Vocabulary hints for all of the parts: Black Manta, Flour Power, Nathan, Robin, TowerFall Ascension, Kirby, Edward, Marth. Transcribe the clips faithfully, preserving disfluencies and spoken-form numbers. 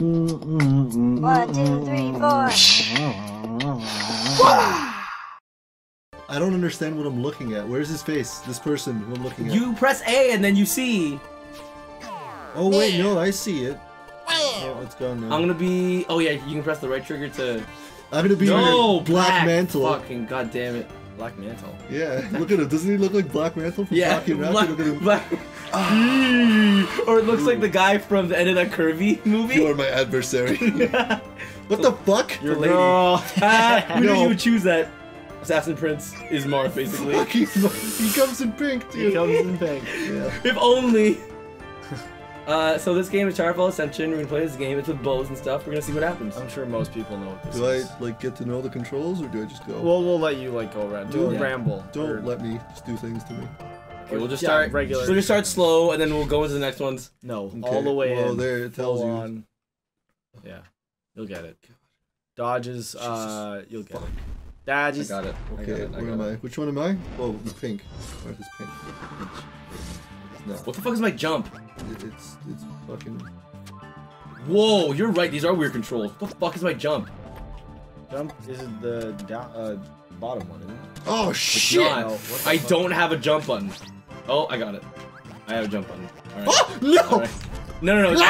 One, two, three, four. I don't understand what I'm looking at. Where's his face? This person who I'm looking at. You press A and then you see. Oh wait, no, I see it. Oh, it's gone now. I'm gonna be. Oh yeah, you can press the right trigger to. I'm gonna be. No, Black Manta. Fucking goddamn it, Black Manta. Yeah, look at him. Doesn't he look like Black Manta from yeah, Rocky Rocky? Look at him. Black... Or it looks like the guy from the end of that Kirby movie. You are my adversary. What the fuck? Your lady. No. Ah, who no. did you choose that? Assassin Prince is Marth, basically. Fuck, he's Marth. He comes in pink, dude. He comes in pink. Yeah. If only. Uh, so this game is TowerFall Ascension. We're gonna play this game. It's with bows and stuff. We're gonna see what happens. I'm sure most people know what this do is. Do I like get to know the controls, or do I just go? Well, we'll let you like go around. Do a yeah. ramble. Don't or... let me just do things to me. Okay, we'll just yeah, start regular. We'll just start slow, and then we'll go into the next ones. No, okay. all the way well, in. There it tells you. On. Yeah, you'll get it. Dodges. Uh, you'll get it. Dodges. I got it. Okay, I got it. I got where am it. I? Which one am I? Oh, the pink. Where's this pink? No. What the fuck is my jump? It, it's it's fucking. Whoa, you're right. These are weird controls. What the fuck is my jump? Jump is the down, uh, bottom one, isn't it? Oh shit! I fuck? don't have a jump button. Oh, I got it. I have a jump button. All right. Oh no! All right. No no no!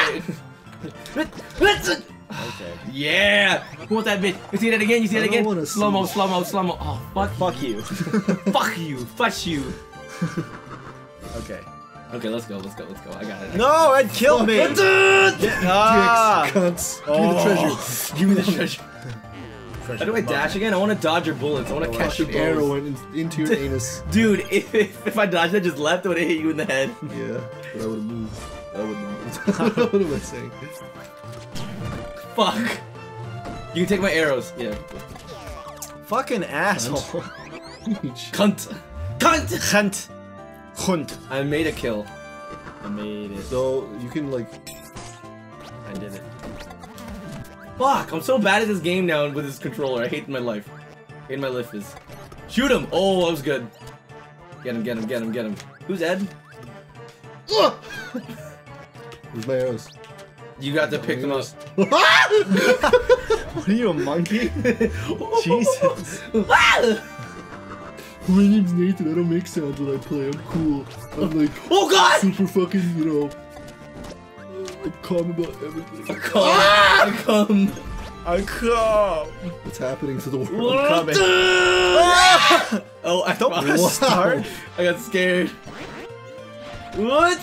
Let's. Okay. Yeah! Who wants that bitch? You see that again? You see that again? Slow mo, slow mo, slow mo. Oh fuck! Fuck you! Fuck you! Fuck you! Okay. Okay, let's go, let's go, let's go. I got it. I no, it killed me! It yeah. ah. Dicks, cunts. Oh. Give me the treasure. Give me the treasure. How do I dash again? I want to dodge your bullets. I want to catch your arrow in, into your anus. Dude, if, if I dodged that just left, it would have hit you in the head. Yeah, but I would have moved. I would have moved. What am I saying? Fuck. You can take my arrows. Yeah. Fucking asshole. Cunt. Cunt! Cunt! Hunt. I made a kill. I made it. So you can like. I did it. Fuck! I'm so bad at this game now with this controller. I hate my life. I hate my life is. Shoot him! Oh, that was good. Get him! Get him! Get him! Get him! Who's Ed? Who's my arrows? You got to pick them up. What are you, a monkey? Jesus. My name's Nathan, I don't make sounds when I play, I'm cool. I'm like, oh god! Super fucking, you know, I'm calm about everything. I come, ah! I come, I come. What's happening to the world? What? I'm coming. Ah! Oh, I don't want to start. I got scared. What?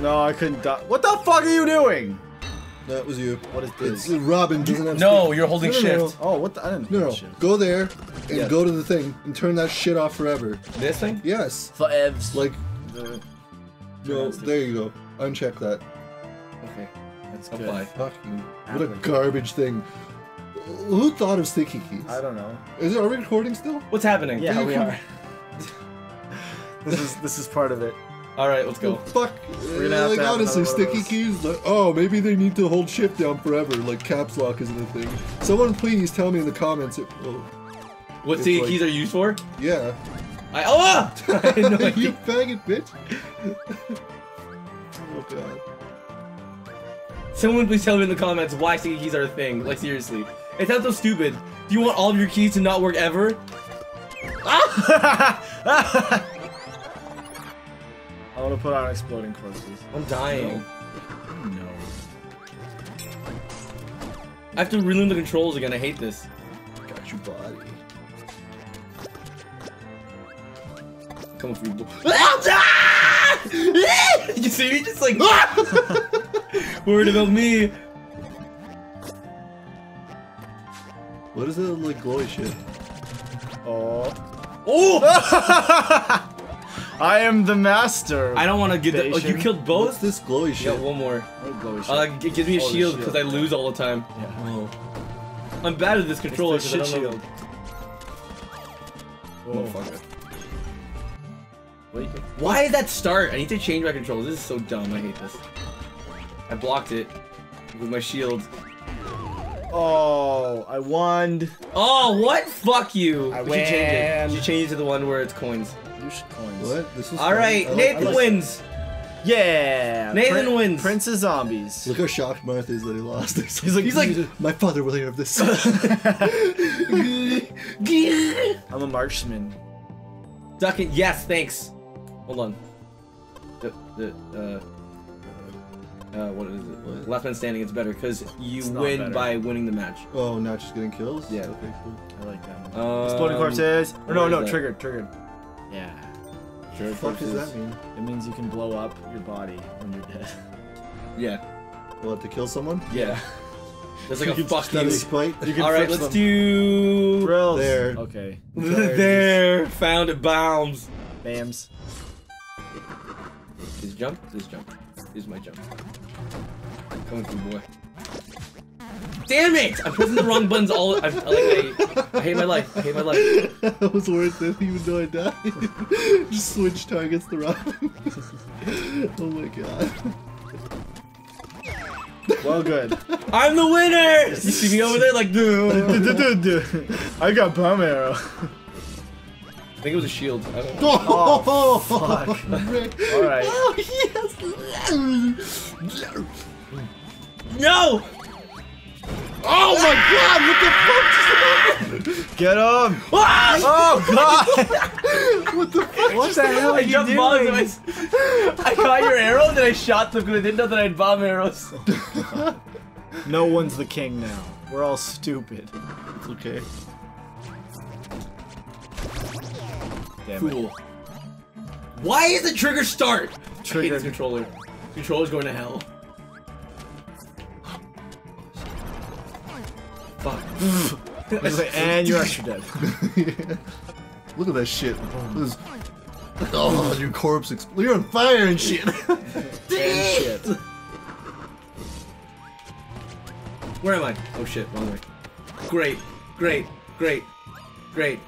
No, I couldn't die. What the fuck are you doing? That was you. What is this? It's Robin doesn't have No, speed. You're holding no, no, no, shift. No. Oh, what the? I didn't no, no. shift. Go there and yes. go to the thing and turn that shit off forever. This thing? Yes. Forever. Like, the... no, there you go. Uncheck that. Okay. That's good. Apply. Fucking, what a garbage thing. Who thought of sticky keys? I don't know. Is it, are we recording still? What's happening? Yeah, yeah we can... are. This is this is part of it. All right, let's go. Oh, fuck. We're gonna have like to have honestly, sticky keys. Like, oh, maybe they need to hold shift down forever. Like caps lock isn't a thing. Someone please tell me in the comments. It, oh, what sticky like, keys are used for? Yeah. I oh. I had no idea. You faggot bitch. Oh god. Someone please tell me in the comments why sticky keys are a thing. Like seriously, it sounds so stupid. Do you want all of your keys to not work ever? Ah! I want to put on exploding corpses. I'm dying. No. no. I have to relearn the controls again. I hate this. Got your body. Come for you. Did you see me just like? Worried about me. What is that like glowy shit? Oh. Oh. I am the master. I don't want to get that. Oh, you killed both? What's this glowy shit? Yeah, one more. What glowy shit? Uh, it gives me a oh, shield because I lose all the time. Yeah. Oh. I'm bad at this controller. It's the shit shield. Oh, fuck it. Why is that start? I need to change my controls. This is so dumb. I hate this. I blocked it with my shield. Oh, I won. Oh, what? Fuck you. I we win. Should change it. You should change it to the one where it's coins. Coins. What? This is All fun. right, Nathan like, wins. Yeah! Nathan Prin wins! Prince of Zombies. Look how shocked Marth is that he lost. He's like, he's like, my father will hear of this. I'm a marksman. Duck it, yes, thanks. Hold on. The, the, uh, uh, what is it? What? Last man standing is better, because you win better. by winning the match. Oh, not just getting kills? Yeah. Okay, cool. I like that one. Um, Exploding corpses! Or no, no, triggered, triggered. Yeah. What the fuck does that mean? It means you can blow up your body when you're dead. Yeah. We'll have to kill someone? Yeah. There's like a fucking plate. Alright, let's them. do... Drills. There. Okay. There. There. Found it. Bombs. Bams. This jump. This jump. Here's my jump. I'm coming through, boy. Damn it! I'm pressing the wrong buttons all... I, I, like, I, I hate my life. I hate my life. That was worth it, even though I died. Just switch targets to Robin. Oh my god. Well, good. I'm the winner! You see me over there like... I got bomb arrow. I think it was a shield. I don't know. Oh, oh, fuck. Alright. Oh, yes! No! Oh my ah! god! What the fuck just happened? Get him! Ah! Oh god! What the fuck? What the hell are you doing? I, I caught your arrow, and then I shot them because I didn't know that I had bomb arrows. No one's the king now. We're all stupid. It's okay. Damn cool. it. Why is the trigger start? Trigger I hate controller. Controller's going to hell. Fuck. Like, and you're extra dead. Yeah. Look at that shit. This, oh, your corpse exploded. You're on fire and shit. Shit. Where am I? Oh shit, wrong way. Great, great, great, great,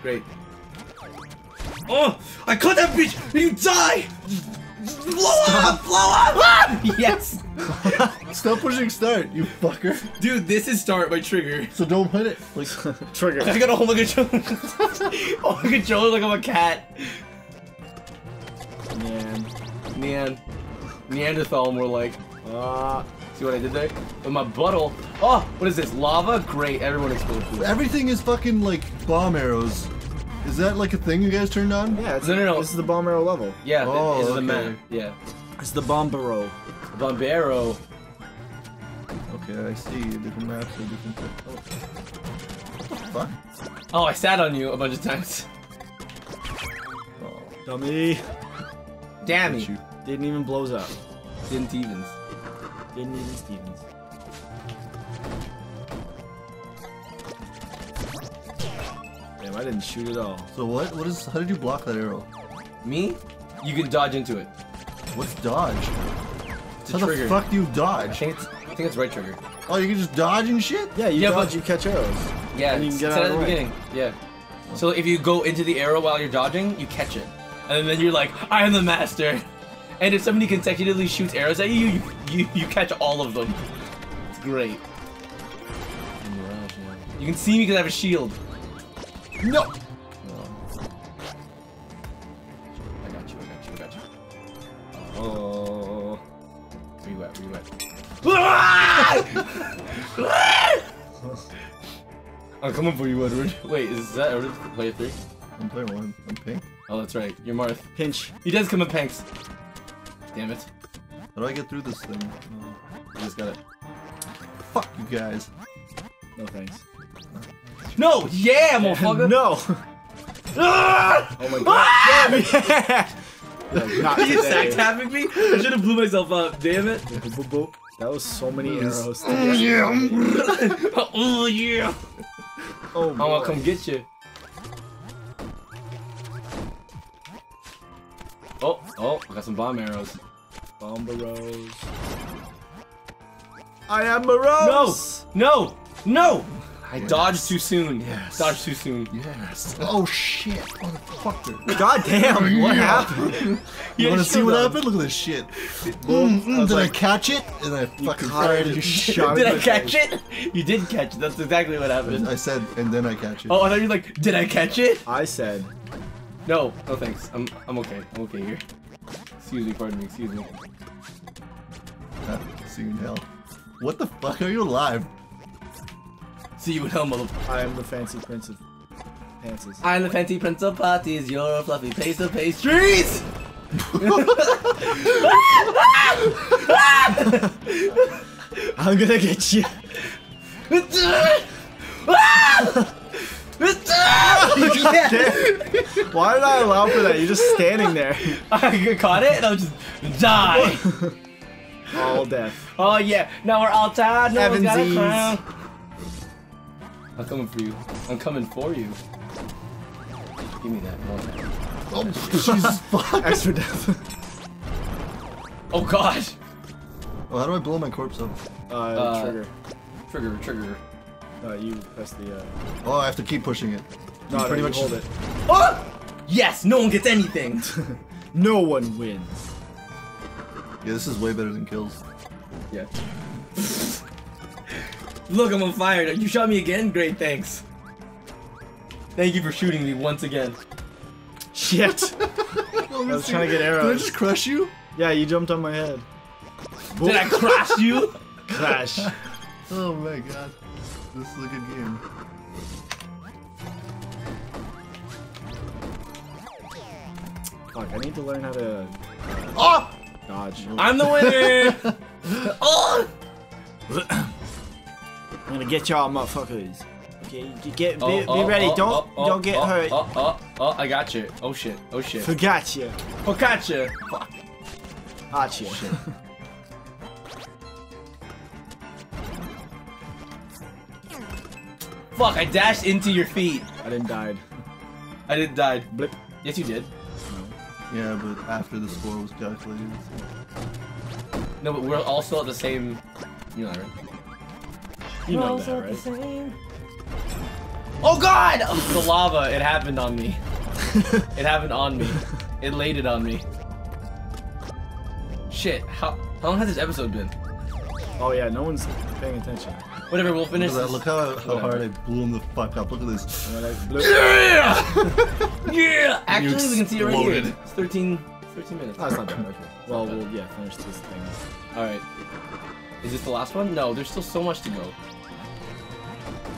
great. Oh! I caught that bitch! You die! Blow up! Blow up! Ah! Yes! Stop pushing start, you fucker. Dude, this is start by trigger. So don't hit it. Like, trigger. I gotta hold my controller. Hold my controller like I'm a cat. Man. Nean. Neanderthal, more like. Uh, see what I did there? With my butthole. Oh! What is this? Lava? Great. Everyone is full of food. Everything is fucking like bomb arrows. Is that like a thing you guys turned on? Yeah, it's no, no, no. This is the bomb arrow level. Yeah, oh, this is okay. the map. Yeah. It's the bombero. Bombero. Okay, I see. Different maps and different things. Oh. What the fuck? Oh, I sat on you a bunch of times. Oh. Dummy. Damn you. Didn't even blows up. Didn't Stevens. Didn't even Stevens. I didn't shoot at all. So what? What is? How did you block that arrow? Me? You can dodge into it. What's dodge? It's how the fuck do you dodge? I think, it's, I think it's right trigger. Oh, you can just dodge and shit? Yeah, you yeah, dodge, but you catch arrows. Yeah, and you can get it's out of the, the beginning. Yeah. So if you go into the arrow while you're dodging, you catch it. And then you're like, I am the master. And if somebody consecutively shoots arrows at you, you, you, you catch all of them. It's great. You can see me because I have a shield. No! no! I got you, I got you, I got you. Oh. Where you at, where you at? I'm coming for you, Edward. Wait, is that Edward player three? I'm player one. I'm pink. Oh, that's right. You're Marth. Pinch. He does come in pinks. Damn it. How do I get through this thing? Oh, I just got it. Fuck you guys. No thanks. No! Yeah, motherfucker! No! Ah! Oh my god. Ah! Damn it! Not you sack tapping me? I should have blew myself up, damn it. That was so many arrows. Oh yeah! Oh yeah! Oh my god. I wanna come get you. Oh, oh, I got some bomb arrows. Bomb arrows. I am a rose! No! No! No! I yes. dodged too soon. Yes. Dodged too soon. Yes. Oh shit, motherfucker. God damn, what happened? You, you wanna see what happened? Look at this shit. Mm, mm, I did like, I catch it? And I fucking fired it. Did I catch face. it? You did catch it. That's exactly what happened. I said, and then I catch it. Oh, I thought you were like, did I catch it? I said. No, no thanks. I'm, I'm okay. I'm okay here. excuse me, pardon me, excuse me. Uh, see you in hell. What the fuck? Are you alive? See you in hell, motherfucker. I am the fancy prince of panties. I am the fancy prince of parties. You're a fluffy paste of pastries! I'm gonna get you. Why did I allow for that? You're just standing there. I caught it and I'll just die. All death. Oh yeah, now we're all tired. Now we got a crown. I'm coming for you. I'm coming for you. Give me that one. Oh, Jesus fuck. Extra death. Oh gosh. Well, how do I blow my corpse up? Uh, uh trigger. Trigger, trigger. Uh, you press the, uh... Oh, I have to keep pushing it. No, you pretty much hold it. Oh! Yes! No one gets anything! No one wins. Yeah, this is way better than kills. Yeah. Look, I'm on fire. You shot me again? Great, thanks. Thank you for shooting me once again. Shit! I was trying to get arrows. Did I just crush you? Yeah, you jumped on my head. Did I crash you? Crash. Oh my god. This is a good game. Fuck, I need to learn how to... Oh! Dodge. I'm the winner! Oh! I'm gonna get y'all motherfuckers. Okay, get, be, oh, oh, be ready. Oh, don't oh, don't get oh, hurt. Oh, oh, oh, I got you. Oh shit. Oh shit. Forgot you. Forgot you. Fuck. Got you. Oh, shit. Fuck, I dashed into your feet. I didn't die. I didn't die. Blip. Yes, you did. Yeah, but after the score was calculated. So. No, but we're all still at the same... You know that, right? You know that, right? Same... Oh god! The lava, it happened on me. It happened on me. It laid it on me. Shit, how, how long has this episode been? Oh yeah, no one's paying attention. Whatever, we'll finish this. Look how, how hard I blew him the fuck up. Look at this. Yeah! Yeah! Actually, we can see it right here. It's thirteen, thirteen minutes. Oh, that's not bad. Okay. Well, we'll, yeah, finish this thing. Alright. Is this the last one? No, there's still so much to go.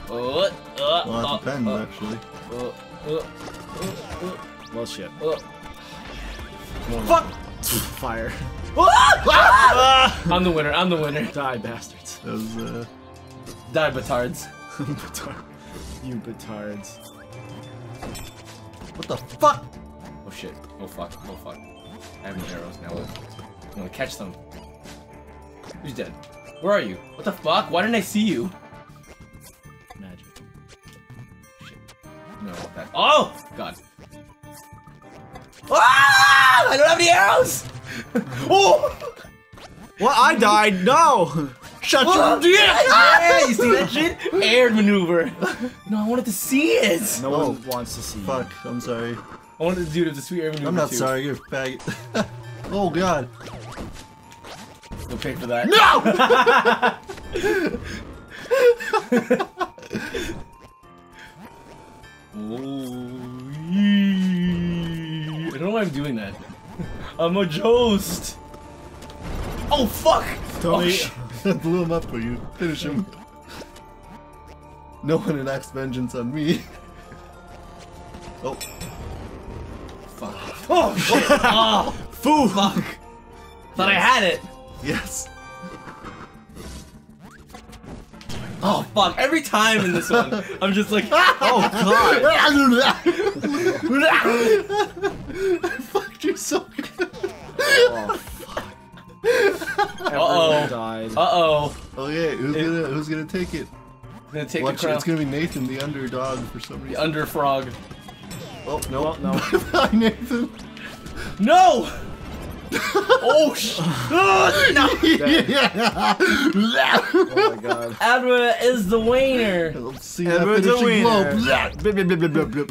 Uh, uh, well, it depends, uh, actually. Uh, uh, uh, uh. Well, shit. Uh. Fuck! Fire. I'm the winner, I'm the winner. Die, bastards. That was, uh... Die, batards. Batard. You batards. What the fuck? Oh shit. Oh fuck. Oh fuck. I have no arrows now. I'm gonna catch them. Who's dead? Where are you? What the fuck? Why didn't I see you? Magic. Shit. No, that. Oh! God. Ah! I don't have any arrows! Oh! Well, I died. No! Shut your dick! Yeah, you see that shit? Air maneuver. No, I wanted to see it. No oh, one wants to see. Fuck, you. I'm sorry. I wanted to do it as a sweet air maneuver. I'm not too. Sorry, you're a faggot. Oh god. We'll pay for that. No! Oh, yeah. I don't know why I'm doing that. I'm a ghost. Oh fuck! Tony. Oh, blew him up for you. Finish him. No one enacts vengeance on me. Oh. Fuck. Oh! Shit. Oh! Foo! Fuck! Thought yes. I had it! Yes. Oh fuck! Every time in this one, I'm just like, oh god! I fucked you so good! Oh. Uh-oh. Died. Uh-oh. Okay, who's it, gonna who's gonna take it? Gonna take Watch, the crown. It's gonna be Nathan, the underdog for some reason. The underfrog. Oh no, oh, no. Bye bye, Nathan. No! Oh sh oh, no. Oh my god. Edward is the winner. Let's see Edward the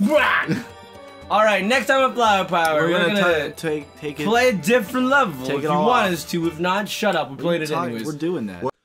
winner. Alright, next time at Flour Power, we're, we're gonna, gonna take, take it, play a different level. Take if it you all want off. Us to, if not, shut up. We played it anyways. We're doing that. What?